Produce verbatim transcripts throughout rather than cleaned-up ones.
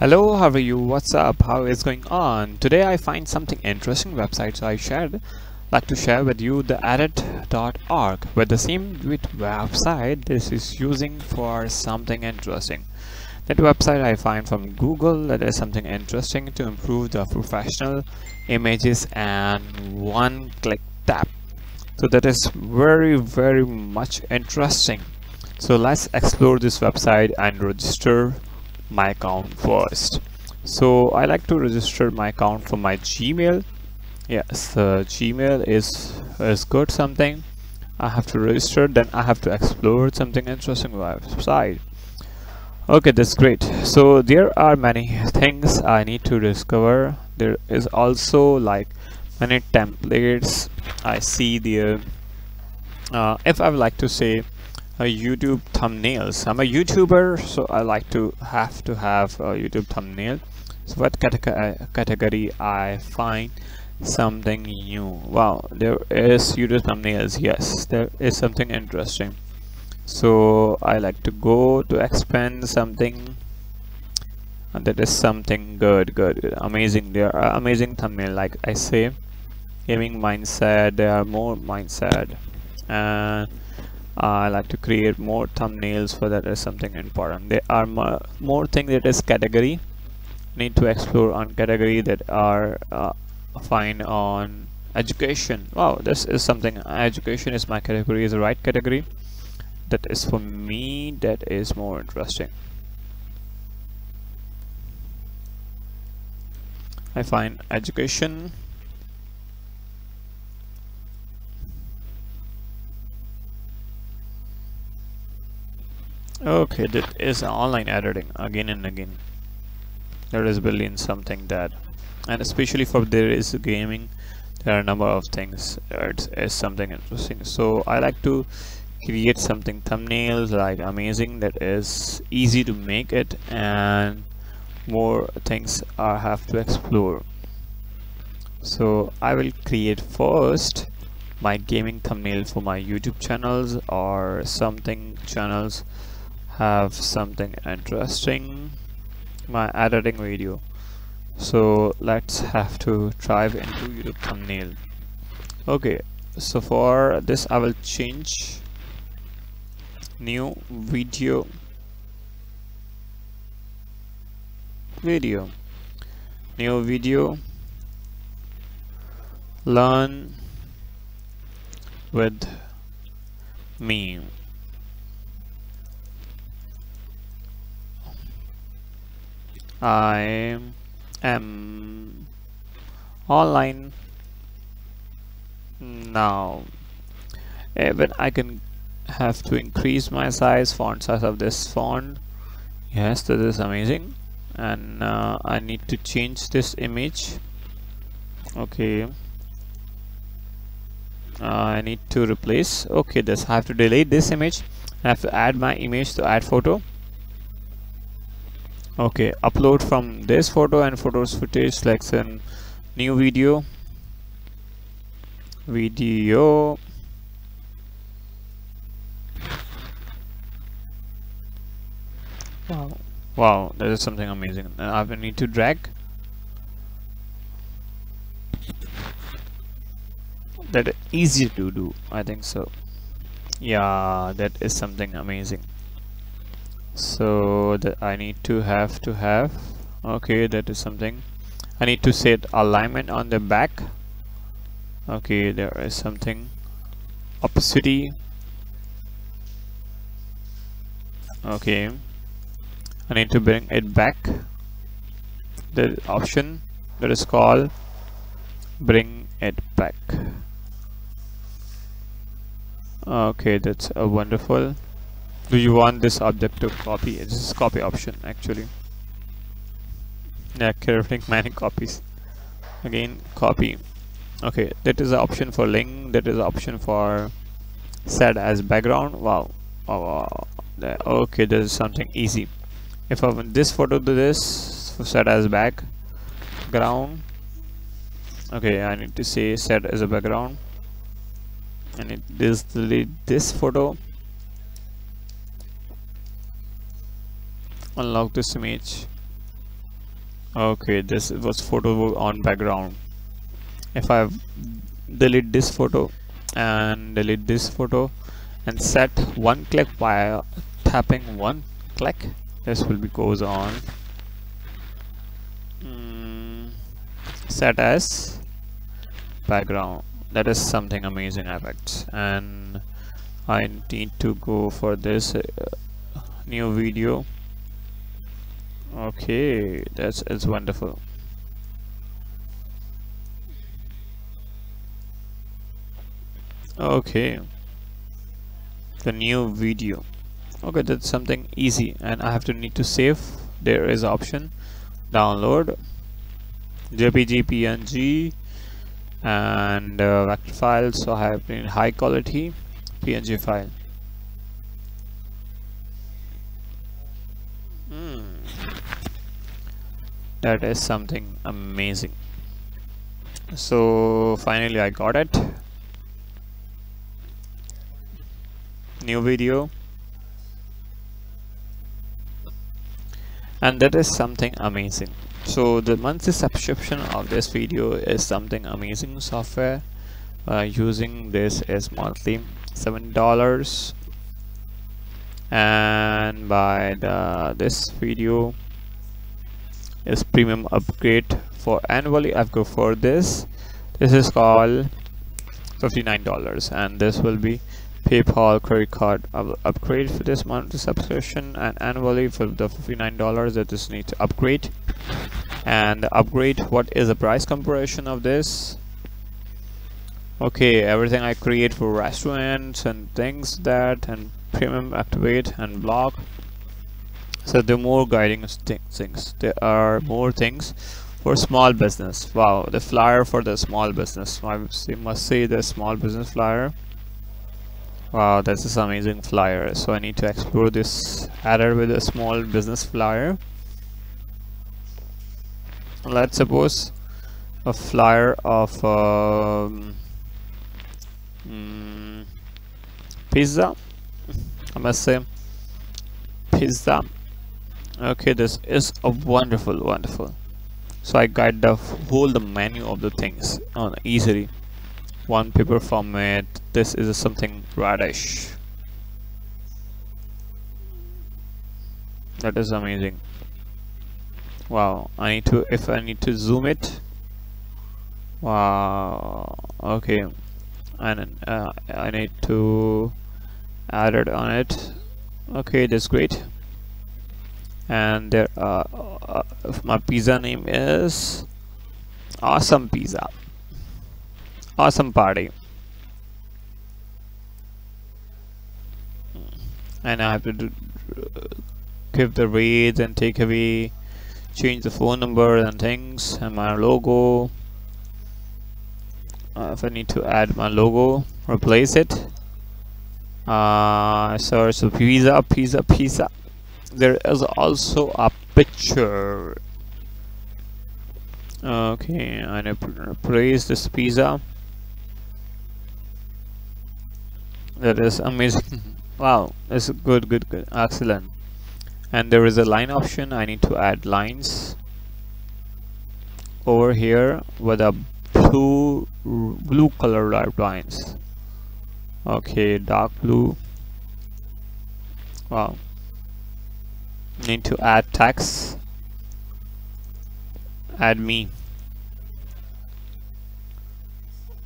Hello, how are you? What's up? How is going on? Today I find something interesting websites I shared. Like to share with you the edit dot org, with the same website this is using for something interesting. That website I find from Google that is something interesting to improve the professional images and one-click tap. So that is very very much interesting. So let's explore this website and register my account first. So I like to register my account for my Gmail. Yes, uh, Gmail is is good something. I have to register, then I have to explore something interesting website. Okay, that's great. So there are many things I need to discover. There is also like many templates I see there. Uh, if I would like to say a YouTube thumbnails, I'm a YouTuber, so I like to have to have a YouTube thumbnail. So what category category I find something new? Wow, there is YouTube thumbnails. Yes, there is something interesting. So I like to go to expand something, and that is something good, good, good. Amazing. There are amazing thumbnail, like I say, gaming mindset. There are more mindset, and I like to create more thumbnails for that is something important. There are more, more things that is category. Need to explore on category that are. Uh, find on education. Wow, this is something. Education is my category, is the right category. That is for me, that is more interesting. I find education. Okay, that is online editing again and again. There is billion something that. And especially for there is gaming, there are a number of things. It is something interesting. So I like to create something thumbnails like amazing, that is easy to make it, and more things I have to explore. So I will create first my gaming thumbnail for my YouTube channels or something channels have something interesting. My editing video. So let's have to dive into YouTube thumbnail. Okay, so for this I will change new video video new video learn with me. I am online now. Even I can have to increase my size, font size of this font. Yes, this is amazing. And uh, I need to change this image. Okay, uh, I need to replace. Okay, this I have to delete this image. I have to add my image to add photo. Okay, upload from this photo and photos footage selection, new video, video, wow, wow, that is something amazing. I will need to drag, that is easy to do, I think so. Yeah, that is something amazing. So that I need to have to have. Okay, that is something. I need to set alignment on the back. Okay, there is something. Opacity. Okay, I need to bring it back. The option that is called bring it back. Okay, that's a wonderful. Do you want this object to copy? This is copy option actually. Yeah, creating many copies. Again, copy. Okay, that is an option for link. That is an option for set as background. Wow. Oh, wow. Okay, this is something easy. If I want this photo to this, so set as background. Okay, I need to say set as a background. I need this delete this photo. Unlock this image. Okay, this was photo on background. If I delete this photo and delete this photo and set one click by tapping one click, this will be goes on mm, set as background. That is something amazing effects, and I need to go for this uh, new video. Okay, that's it's wonderful. Okay, the new video. Okay, that's something easy, and I have to need to save. There is option download J P G, P N G, and uh, vector file. So I have been high quality P N G file. Hmm. That is something amazing. So finally I got it. New video, and that is something amazing. So the monthly subscription of this video is something amazing software. Uh, using this is monthly seven dollars, and by the this video is premium upgrade for annually. I've go for this. This is called fifty-nine dollars, and this will be PayPal credit card upgrade for this monthly subscription, and annually for the fifty-nine dollars that is need to upgrade. And the upgrade, what is the price comparison of this? Okay, everything I create for restaurants and things that, and premium activate and block. So the more guiding things, there are more things for small business. Wow, the flyer for the small business. I must say the small business flyer. Wow, this is amazing flyer. So I need to explore this header with a small business flyer. Let's suppose a flyer of um, mm, pizza. I must say pizza. Okay, this is a wonderful, wonderful. So I guide the whole the menu of the things on easily. One paper format. This is something radish. That is amazing. Wow, I need to, if I need to zoom it. Wow, okay, and uh, I need to add it on it. Okay, that's great. And there uh, uh, my pizza name is Awesome Pizza. Awesome party, and I have to do, give the rates and take away, change the phone number and things, and my logo. Uh, if I need to add my logo, replace it. Uh, so, so pizza, pizza, pizza. There is also a picture. Okay, I need to replace this pizza. That is amazing. Wow, that's good, good, good, excellent. And there is a line option. I need to add lines over here with a blue blue color lines. Okay, dark blue. Wow, need to add text. Add me.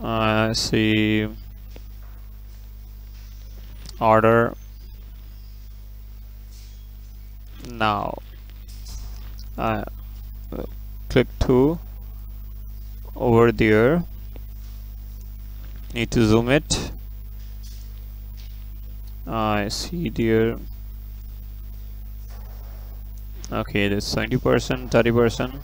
Uh, see. Order now. Uh, click to over there. Need to zoom it. I uh, see there. Okay, that's twenty percent, thirty percent.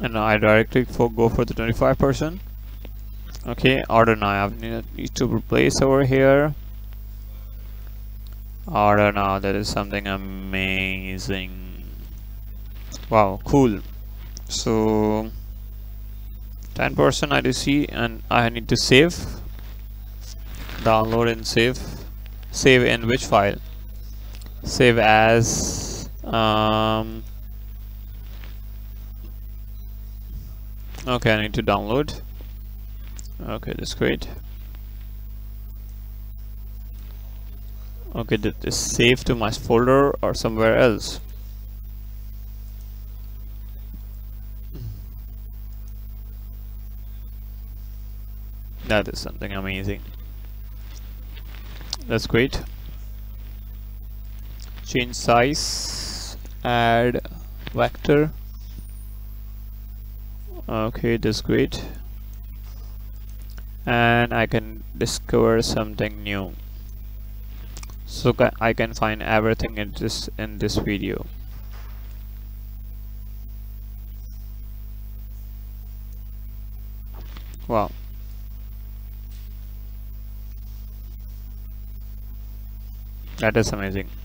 And I directly for go for the twenty-five percent. Okay, order now. I need, need to replace over here. Order now. That is something amazing. Wow, cool. So ten percent I do see, and I need to save. download and save. Save in which file? Save as um, okay, I need to download. Okay, that's great. Okay, that is saved to my folder or somewhere else. That is something amazing. That's great. Change size, add vector. Okay, that's great. And I can discover something new. So ca I can find everything in this in this video. Wow. That is amazing.